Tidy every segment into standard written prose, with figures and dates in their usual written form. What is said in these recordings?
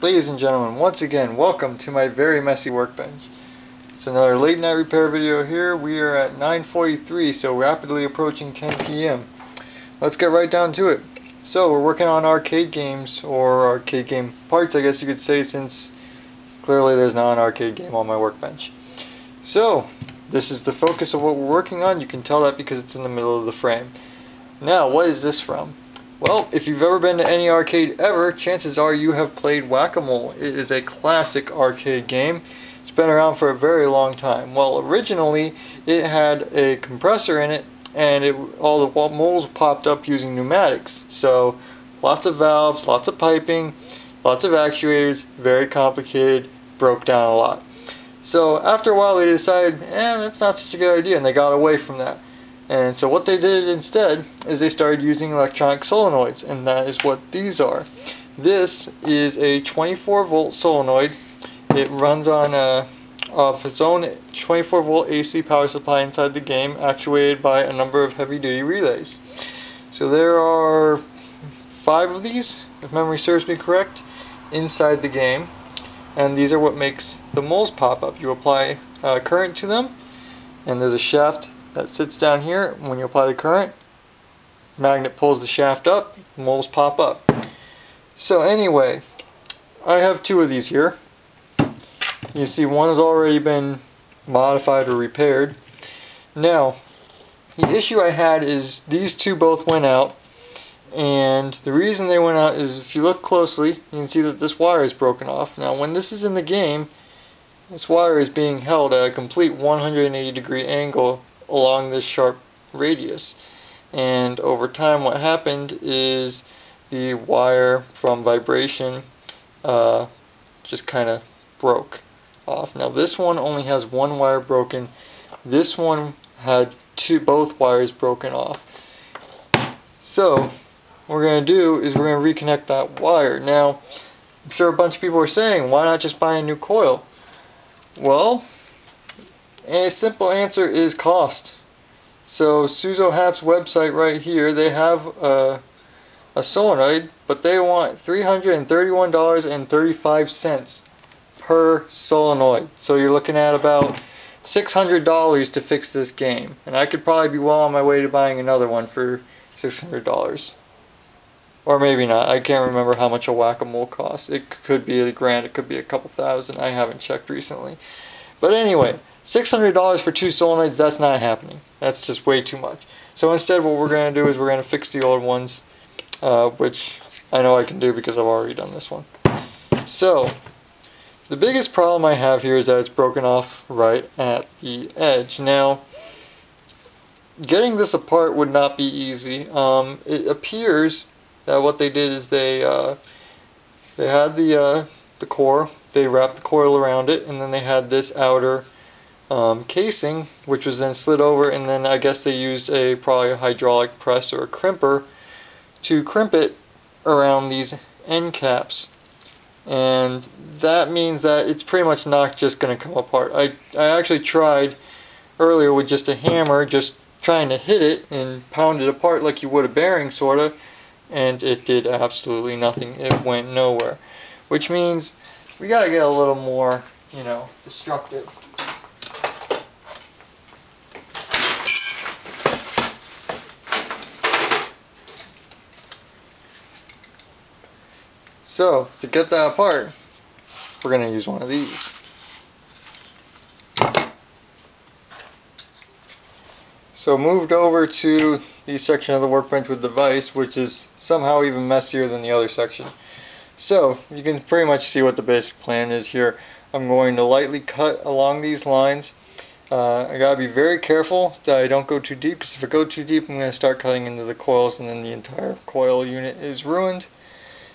Ladies and gentlemen, once again, welcome to my very messy workbench. It's another late night repair video here. We are at 9:43, so rapidly approaching 10 p.m. Let's get right down to it. So we're working on arcade games, or arcade game parts, I guess you could say, since clearly there's not an arcade game on my workbench. So this is the focus of what we're working on. You can tell that because it's in the middle of the frame. Now, what is this from? Well, if you've ever been to any arcade ever, chances are you have played Whac-A-Mole. It is a classic arcade game. It's been around for a very long time. Well, originally it had a compressor in it, and all the moles popped up using pneumatics. So, lots of valves, lots of piping, lots of actuators, very complicated, broke down a lot. So, after a while they decided, that's not such a good idea, and they got away from that. And so what they did instead is they started using electronic solenoids, and that is what these are. This is a 24-volt solenoid. It runs on off its own 24-volt AC power supply inside the game, actuated by a number of heavy-duty relays. So there are 5 of these, if memory serves me correct, inside the game. And these are what makes the moles pop up. You apply current to them, and there's a shaft that sits down here. When you apply the current, magnet pulls the shaft up, moles pop up. So anyway, I have 2 of these here. You see one has already been modified or repaired. Now, the issue I had is these 2 both went out, and the reason they went out is if you look closely, you can see that this wire is broken off. Now, when this is in the game, this wire is being held at a complete 180-degree angle along this sharp radius, and over time what happened is the wire from vibration just kind of broke off. Now this one only has 1 wire broken. This one had both wires broken off. So what we're going to do is we're going to reconnect that wire. Now I'm sure a bunch of people are saying, why not just buy a new coil? Well, a simple answer is cost. So Suzo Hap's website right here, they have a solenoid, but they want $331.35 per solenoid. So you're looking at about $600 to fix this game. And I could probably be well on my way to buying another one for $600. Or maybe not. I can't remember how much a Whac-A-Mole costs. It could be a grand, it could be a couple thousand. I haven't checked recently. But anyway, $600 for 2 solenoids, that's not happening. That's just way too much. So instead what we're going to do is we're going to fix the old ones, which I know I can do because I've already done this one. So, the biggest problem I have here is that it's broken off right at the edge. Now, getting this apart would not be easy. It appears that what they did is they had the core, they wrapped the coil around it, and then they had this outer casing, which was then slid over, and then I guess they used probably a hydraulic press or a crimper to crimp it around these end caps. And that means that it's pretty much not just going to come apart. I actually tried earlier with just a hammer, just trying to hit it and pound it apart like you would a bearing, sort of, and it did absolutely nothing. It went nowhere. Which means we gotta get a little more, you know, destructive. So, to get that apart, we're gonna use one of these. So moved over to the section of the workbench with the vise, which is somehow even messier than the other section. So, you can pretty much see what the basic plan is here. I'm going to lightly cut along these lines. I got to be very careful that I don't go too deep, because if I go too deep, I'm going to start cutting into the coils, and then the entire coil unit is ruined.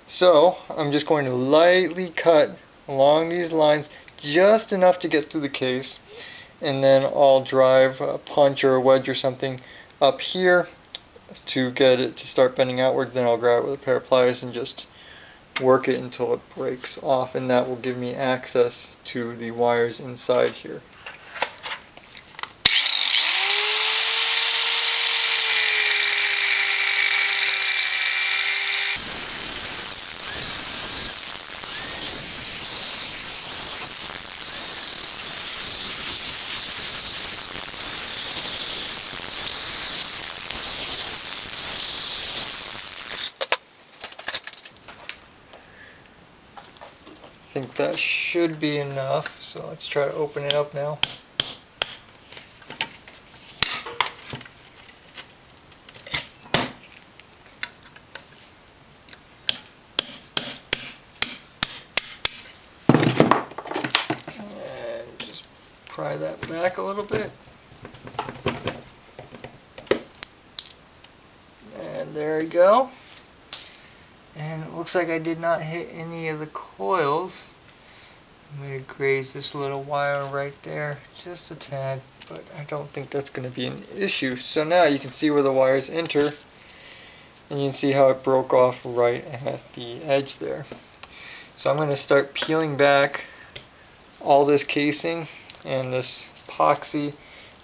So, I'm just going to lightly cut along these lines, just enough to get through the case, and then I'll drive a punch or a wedge or something up here to get it to start bending outward. Then I'll grab it with a pair of pliers and just work it until it breaks off, and that will give me access to the wires inside here. think that should be enough, so let's try to open it up now. And just pry that back a little bit. And there we go. And it looks like I did not hit any of the coils. I'm going to graze this little wire right there just a tad, but I don't think that's going to be an issue. So now you can see where the wires enter, and you can see how it broke off right at the edge there. So I'm going to start peeling back all this casing and this epoxy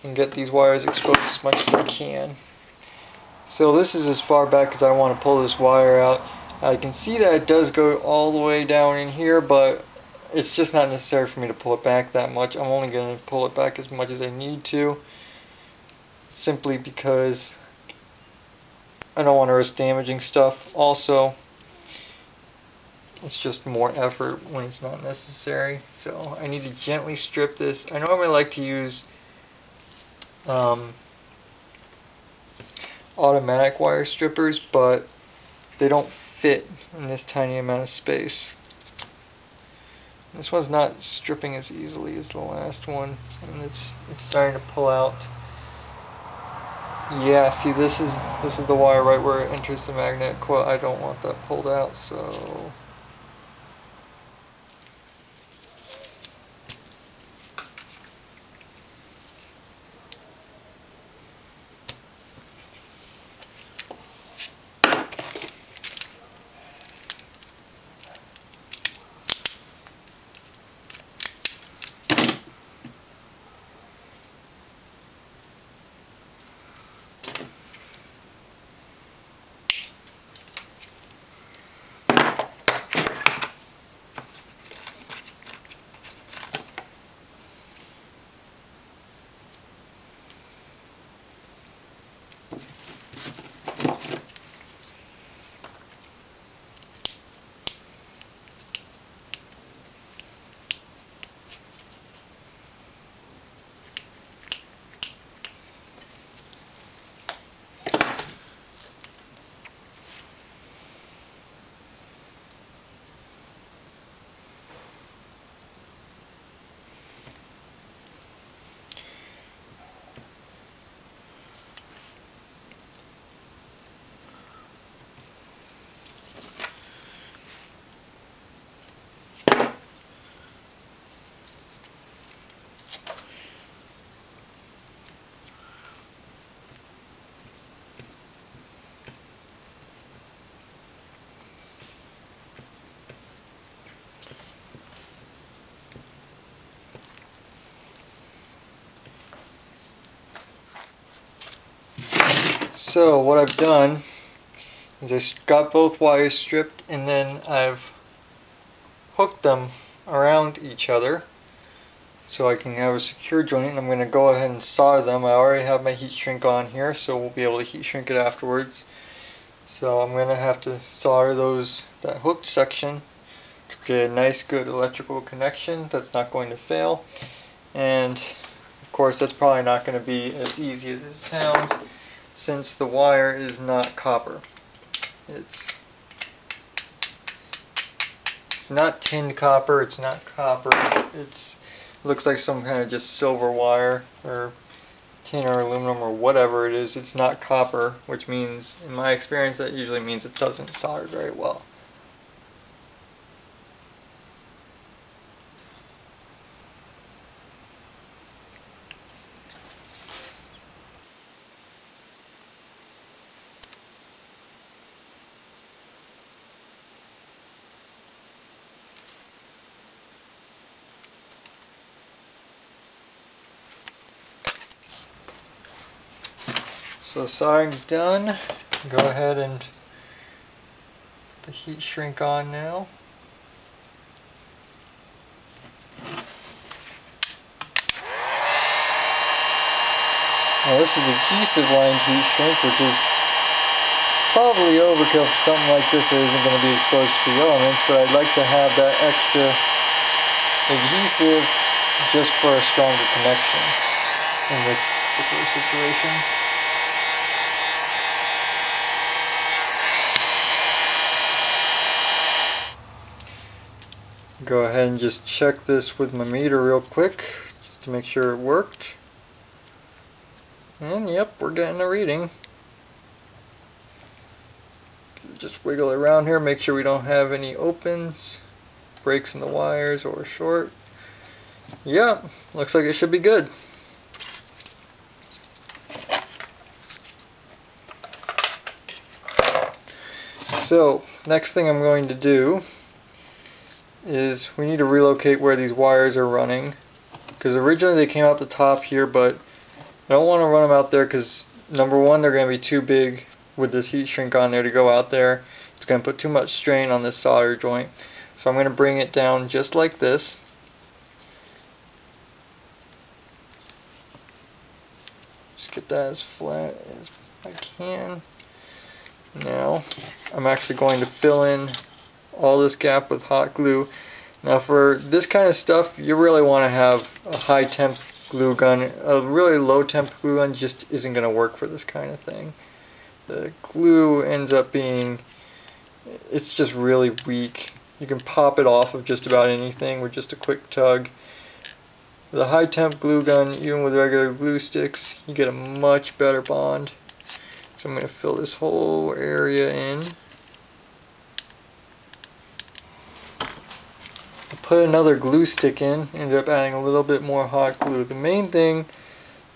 and get these wires exposed as much as I can. So this is as far back as I want to pull this wire out. I can see that it does go all the way down in here, but it's just not necessary for me to pull it back that much. I'm only going to pull it back as much as I need to, simply because I don't want to risk damaging stuff. Also, it's just more effort when it's not necessary. So I need to gently strip this. I normally like to use automatic wire strippers, but they don't fit in this tiny amount of space. This one's not stripping as easily as the last one, and it's starting to pull out. Yeah, see, this is the wire right where it enters the magnetic coil. I don't want that pulled out, so So what I've done is I got both wires stripped, and then I've hooked them around each other so I can have a secure joint. And I'm going to go ahead and solder them. I already have my heat shrink on here, so we'll be able to heat shrink it afterwards. So I'm going to have to solder that hooked section to get a nice good electrical connection that's not going to fail. And of course that's probably not going to be as easy as it sounds, since the wire is not copper. It's not tinned copper, it's not copper, it looks like some kind of just silver wire, or tin or aluminum or whatever it is. It's not copper, which means, in my experience, that usually means it doesn't solder very well. So soldering's done. Go ahead and put the heat shrink on now. Now this is adhesive lined heat shrink, which is probably overkill for something like this that isn't going to be exposed to the elements, but I'd like to have that extra adhesive just for a stronger connection in this particular situation. Go ahead and just check this with my meter real quick just to make sure it worked. And yep, we're getting a reading. Just wiggle it around here, make sure we don't have any opens, breaks in the wires, or short. Yeah, looks like it should be good. So, next thing I'm going to do is we need to relocate where these wires are running, because originally they came out the top here, but I don't want to run them out there because, number one, they're going to be too big with this heat shrink on there to go out there. It's going to put too much strain on this solder joint. So I'm going to bring it down just like this. Just get that as flat as I can. Now I'm actually going to fill in all this gap with hot glue. Now for this kind of stuff, you really want to have a high temp glue gun. A really low temp glue gun just isn't going to work for this kind of thing. The glue ends up being, it's just really weak. You can pop it off of just about anything with just a quick tug. The high temp glue gun, even with regular glue sticks, you get a much better bond. So I'm going to fill this whole area in. Put another glue stick in, ended up adding a little bit more hot glue. The main thing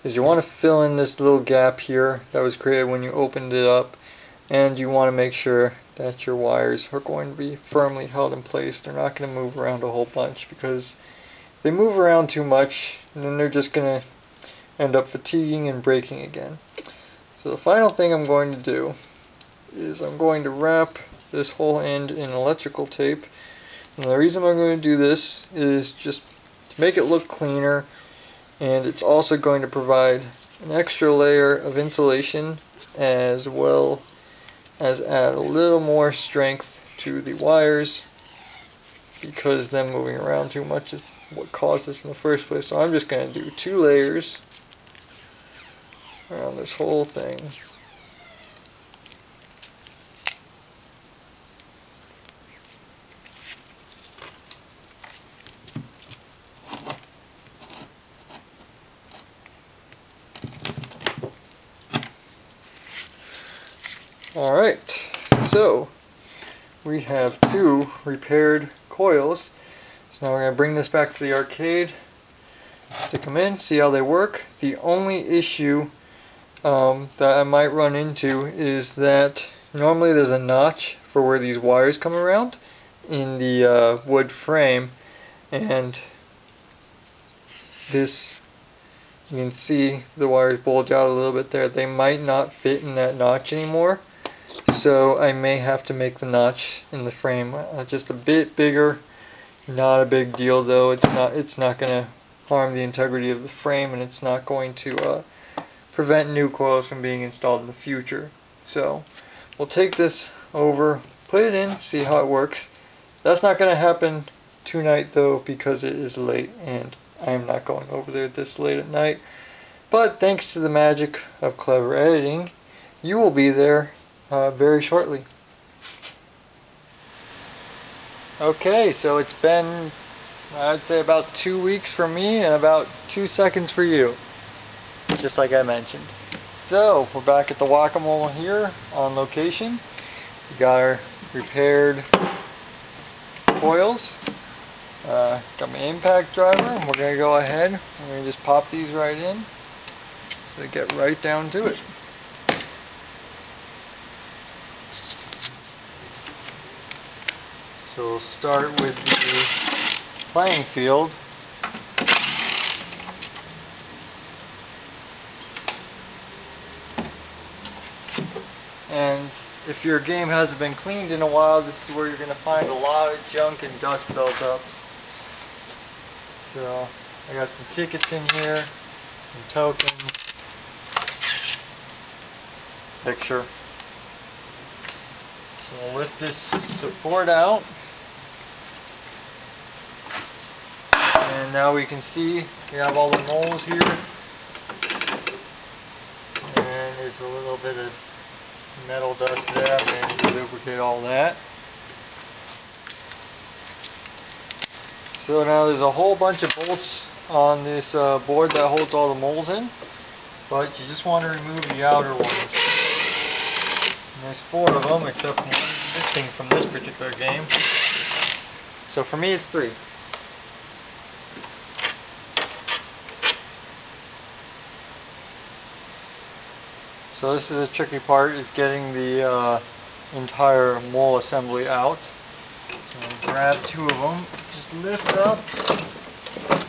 is you want to fill in this little gap here that was created when you opened it up, and you want to make sure that your wires are going to be firmly held in place. They're not going to move around a whole bunch, because if they move around too much, then they're just going to end up fatiguing and breaking again. So the final thing I'm going to do is I'm going to wrap this whole end in electrical tape. And the reason I'm going to do this is just to make it look cleaner, and it's also going to provide an extra layer of insulation as well as add a little more strength to the wires, because them moving around too much is what caused this in the first place. So I'm just going to do two layers around this whole thing. Alright, so we have two repaired coils. So now we're going to bring this back to the arcade, stick them in, see how they work. The only issue that I might run into is that normally there's a notch for where these wires come around in the wood frame, and this, you can see the wires bulge out a little bit there. They might not fit in that notch anymore. So I may have to make the notch in the frame just a bit bigger. Not a big deal though. It's not going to harm the integrity of the frame, and it's not going to prevent new coils from being installed in the future. So we'll take this over, put it in, see how it works. That's not going to happen tonight though, because it is late and I'm not going over there this late at night. But thanks to the magic of clever editing, you will be there very shortly. Okay, so it's been, I'd say, about 2 weeks for me and about 2 seconds for you, just like I mentioned. So we're back at the Whac-A-Mole here on location. We got our repaired coils, got my impact driver, and we're gonna go ahead and just pop these right in so they get right down to it. So we'll start with the playing field. And if your game hasn't been cleaned in a while, this is where you're going to find a lot of junk and dust built up. So I got some tickets in here, some tokens, picture. So I'll lift this support out. And now we can see we have all the moles here. And there's a little bit of metal dust there. I'm going to lubricate all that. So now there's a whole bunch of bolts on this board that holds all the moles in, but you just want to remove the outer ones. And there's four of them, except one missing from this particular game. So for me, it's three. So this is the tricky part, is getting the entire mole assembly out. So grab two of them. Just lift up,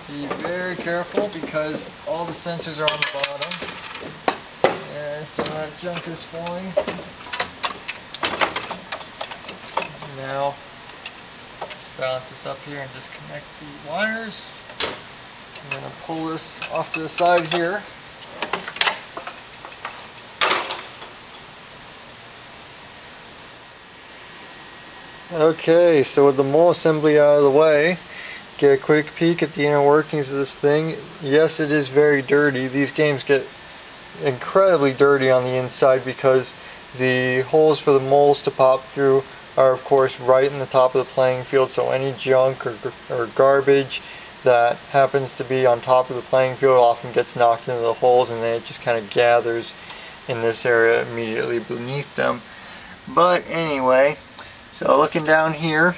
be very careful because all the sensors are on the bottom and some of that junk is falling. Now balance this up here and just connect the wires. I'm going to pull this off to the side here. Okay, so with the mole assembly out of the way, get a quick peek at the inner workings of this thing. Yes, it is very dirty. These games get incredibly dirty on the inside because the holes for the moles to pop through are of course right in the top of the playing field, so any junk or garbage that happens to be on top of the playing field often gets knocked into the holes, and then it just kind of gathers in this area immediately beneath them. But anyway, so looking down here,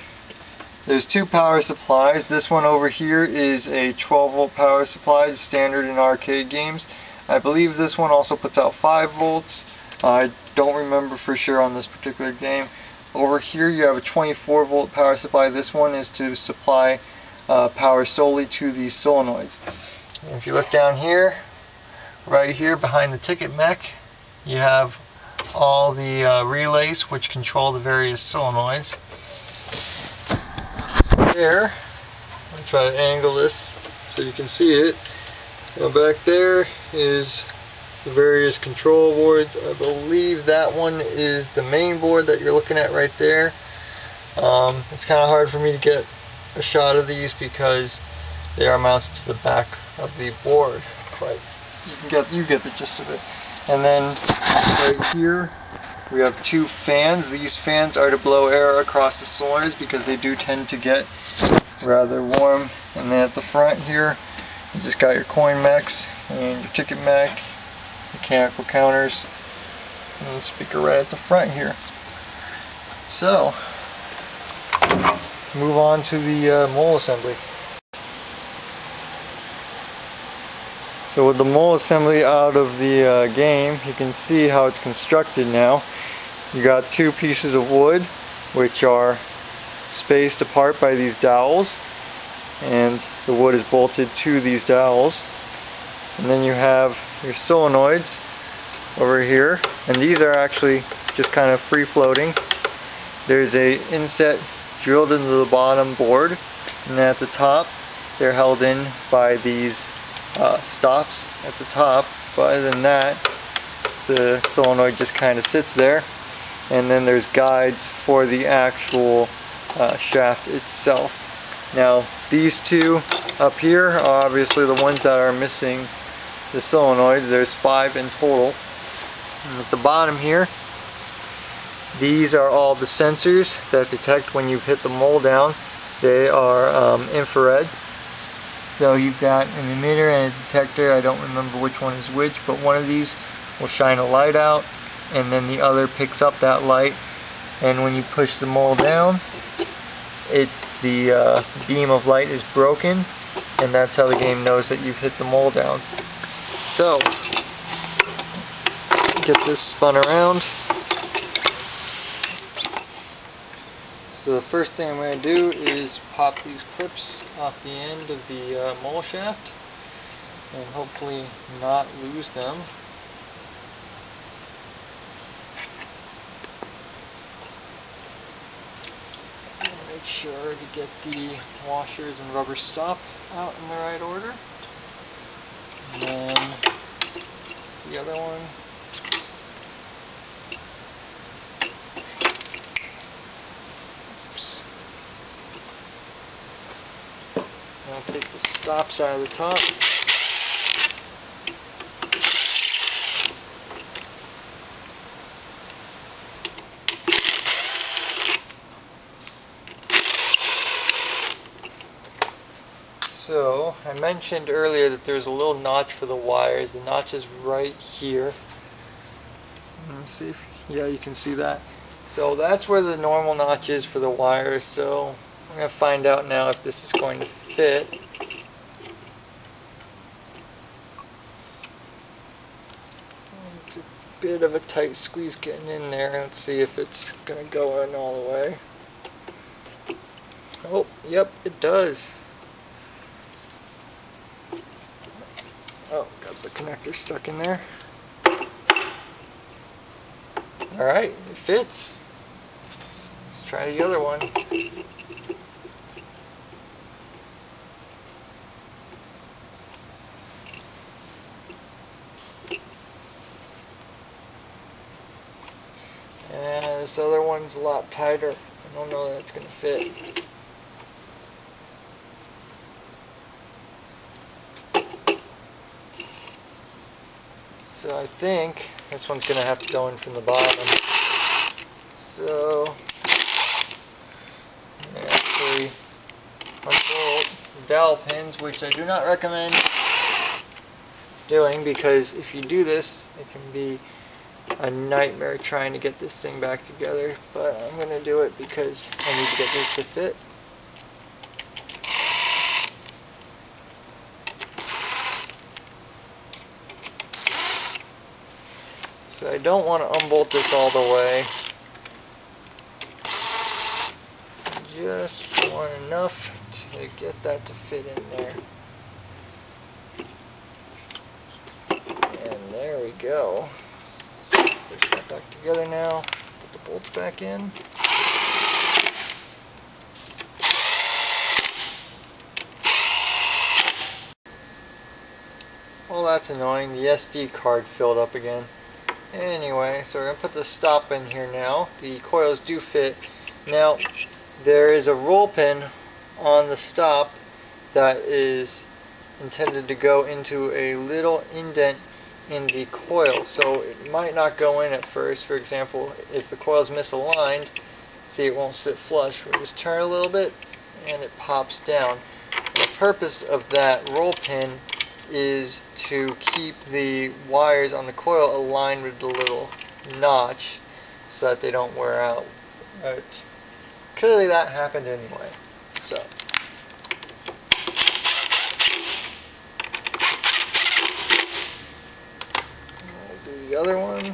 there's two power supplies. This one over here is a 12-volt power supply, standard in arcade games. I believe this one also puts out 5 volts. I don't remember for sure on this particular game. Over here you have a 24-volt power supply. This one is to supply power solely to the solenoids. And if you look down here, right here behind the ticket mech, you have all the relays which control the various solenoids. There, I'm going to try to angle this so you can see it. Now back there is the various control boards. I believe that one is the main board that you're looking at right there. It's kind of hard for me to get a shot of these because they are mounted to the back of the board, but you get the gist of it. And then right here we have two fans. These fans are to blow air across the solenoids because they do tend to get rather warm. And then at the front here, you just got your coin mechs and your ticket mech, mechanical counters, and the speaker right at the front here. So, move on to the mole assembly. So with the mole assembly out of the game, you can see how it's constructed now. You got two pieces of wood which are spaced apart by these dowels, and the wood is bolted to these dowels. And then you have your solenoids over here, and these are actually just kind of free floating. There's an inset drilled into the bottom board, and at the top they're held in by these stops at the top, but other than that the solenoid just kind of sits there. And then there's guides for the actual shaft itself. Now these two up here are obviously the ones that are missing the solenoids. There's 5 in total. And at the bottom here, these are all the sensors that detect when you've hit the mole down. They are infrared. So you've got an emitter and a detector. I don't remember which one is which, but one of these will shine a light out, and then the other picks up that light, and when you push the mole down, the beam of light is broken, and that's how the game knows that you've hit the mole down. So get this spun around. So the first thing I'm going to do is pop these clips off the end of the mole shaft and hopefully not lose them. Make sure to get the washers and rubber stop out in the right order. And then the other one. I'll take the stops out of the top. So, I mentioned earlier that there's a little notch for the wires. The notch is right here. Let me see if, yeah, you can see that. So that's where the normal notch is for the wires. So I'm going to find out now if this is going to fit. It's a bit of a tight squeeze getting in there. Let's see if it's going to go in all the way. Oh, yep, it does. Oh, got the connector stuck in there. Alright, it fits. Let's try the other one. And this other one's a lot tighter. I don't know that it's going to fit. So I think this one's going to have to go in from the bottom. So actually unbolt the dowel pins, which I do not recommend doing, because if you do this, it can be a nightmare trying to get this thing back together. But I'm going to do it because I need to get this to fit. So I don't want to unbolt this all the way. Just want enough to get that to fit in there. And there we go. So push that back together now. Put the bolts back in. Well, that's annoying. The SD card filled up again. Anyway, so we're going to put the stop in here now. The coils do fit. Now, there is a roll pin on the stop that is intended to go into a little indent in the coil. So it might not go in at first. For example, if the coil is misaligned, see, it won't sit flush. We'll just turn a little bit and it pops down. The purpose of that roll pin is to keep the wires on the coil aligned with the little notch so that they don't wear out. But clearly that happened anyway. So we'll do the other one.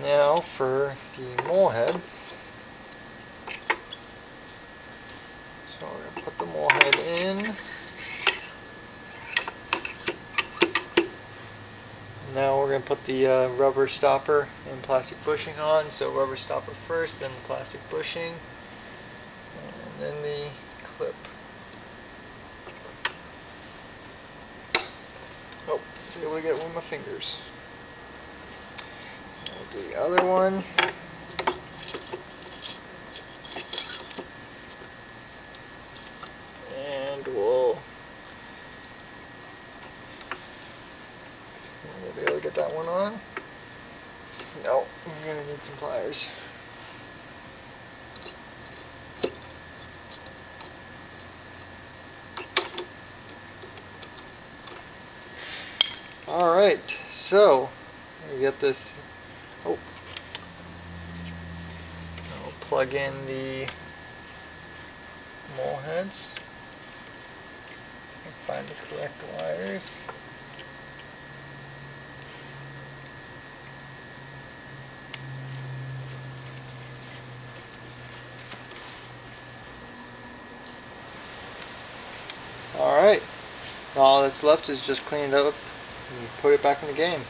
Now for the mole head. So we're going to put the mole head in. Now we're going to put the rubber stopper and plastic bushing on. So rubber stopper first, then the plastic bushing, and then the clip. Oh, I was able to get one of my fingers. The other one. And we'll be able to get that one on. No, we're going to need some pliers. Alright, so we get this. Oh, I'll plug in the mole heads and find the correct wires. Alright, all that's left is just clean it up and put it back in the game.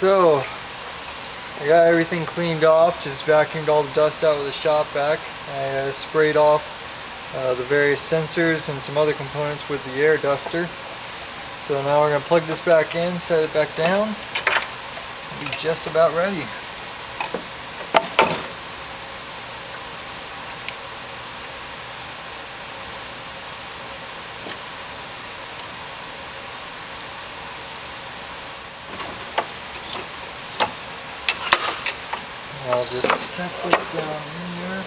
So I got everything cleaned off, just vacuumed all the dust out with a shop vac. I sprayed off the various sensors and some other components with the air duster. So now we're going to plug this back in, set it back down, be just about ready. I'll just set this down here.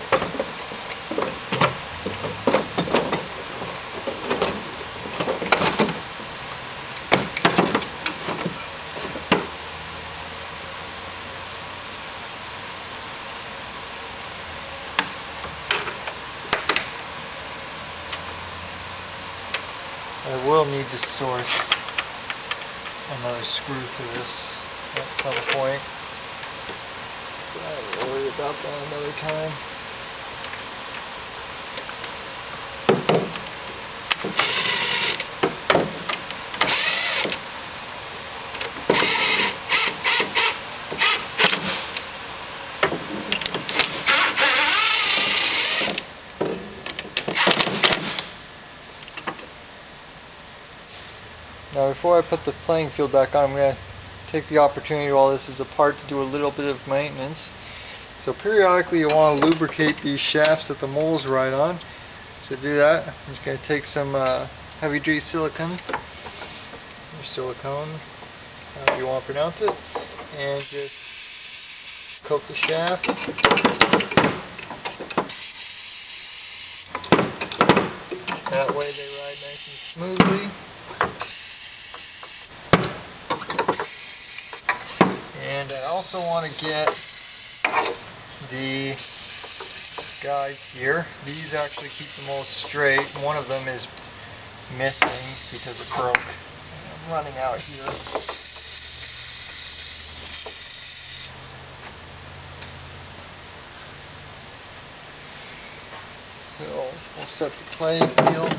I will need to source another screw for this at some point. I'll worry about that another time. Now before I put the playing field back on, I'm going to take the opportunity while this is apart to do a little bit of maintenance. So periodically you want to lubricate these shafts that the moles ride on. So to do that, I'm just going to take some heavy duty silicone, or silicone, however you want to pronounce it, and just coat the shaft. That way they ride nice and smoothly. And I also want to get the guides here. These actually keep the moles straight. One of them is missing because it broke. I'm running out here. So we'll set the playing field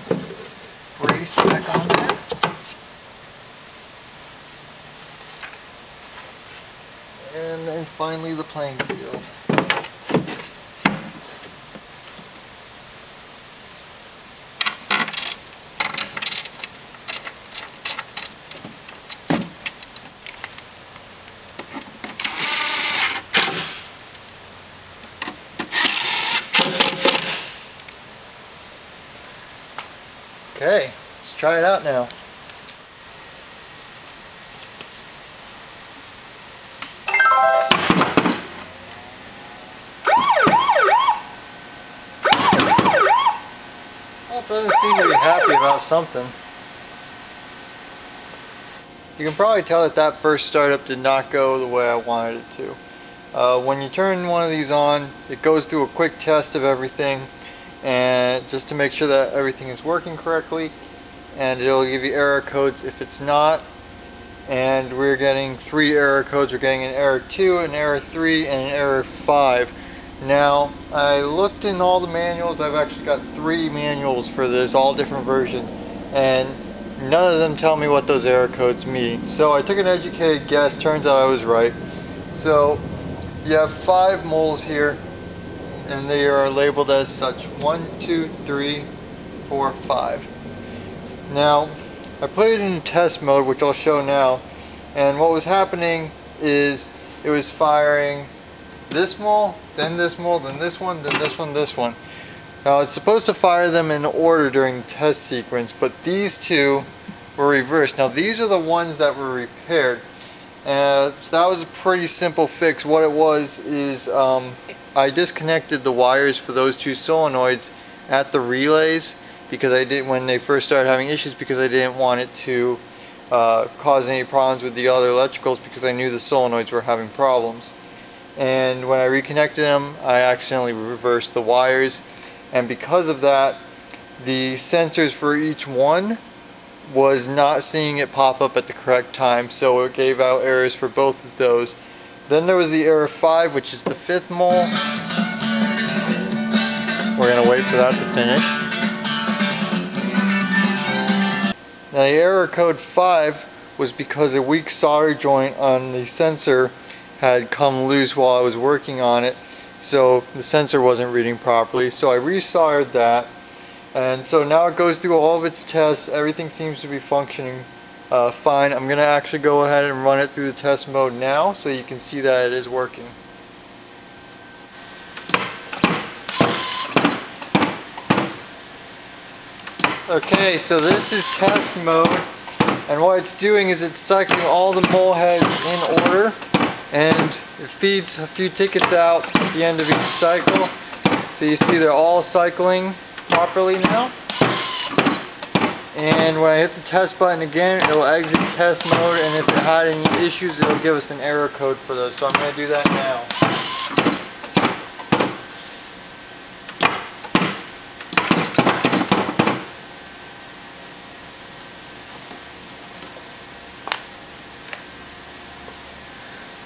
brace back on that. And then finally the playing field. Okay, let's try it out now. Doesn't seem to be happy about something. You can probably tell that that first startup did not go the way I wanted it to. When you turn one of these on, it goes through a quick test of everything, and just to make sure that everything is working correctly, and it'll give you error codes if it's not. And we're getting three error codes. We're getting an error 2, an error 3, and an error 5. Now, I looked in all the manuals. I've actually got 3 manuals for this, all different versions, and none of them tell me what those error codes mean. So I took an educated guess, turns out I was right. So you have 5 moles here, and they are labeled as such. 1, 2, 3, 4, 5. Now, I put it in test mode, which I'll show now, and what was happening is it was firing this mole, then this mole, then this one, then this one, this one. Now it's supposed to fire them in order during the test sequence, but these two were reversed. Now these are the ones that were repaired. So that was a pretty simple fix. What it was is I disconnected the wires for those two solenoids at the relays because I didn't, when they first started having issues, because I didn't want it to cause any problems with the other electricals, because I knew the solenoids were having problems. And when I reconnected them, I accidentally reversed the wires, and because of that, the sensors for each one was not seeing it pop up at the correct time, so it gave out errors for both of those. Then there was the error 5, which is the 5th mole. We're going to wait for that to finish. Now the error code 5 was because a weak solder joint on the sensor had come loose while I was working on it, so the sensor wasn't reading properly. So I re-soldered that, and so now it goes through all of its tests. Everything seems to be functioning fine. I'm going to actually go ahead and run it through the test mode now so you can see that it is working. Okay, so this is test mode, and what it's doing is it's cycling all the mole heads in order, and it feeds a few tickets out at the end of each cycle. So you see they're all cycling properly now. And when I hit the test button again, it'll exit test mode, and if it had any issues, it'll give us an error code for those. So I'm going to do that now.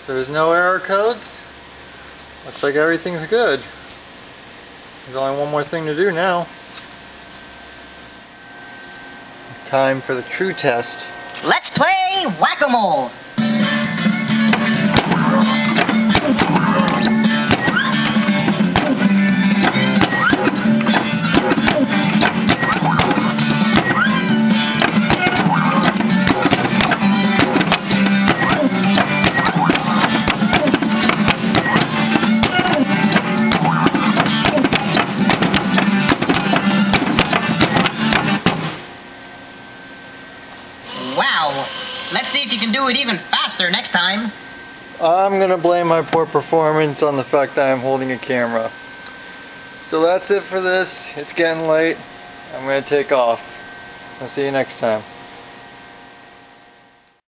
So there's no error codes. Looks like everything's good. There's only one more thing to do now. Time for the true test. Let's play Whac-A-Mole! Let's see if you can do it even faster next time. I'm gonna blame my poor performance on the fact that I'm holding a camera. So that's it for this. It's getting late. I'm gonna take off. I'll see you next time.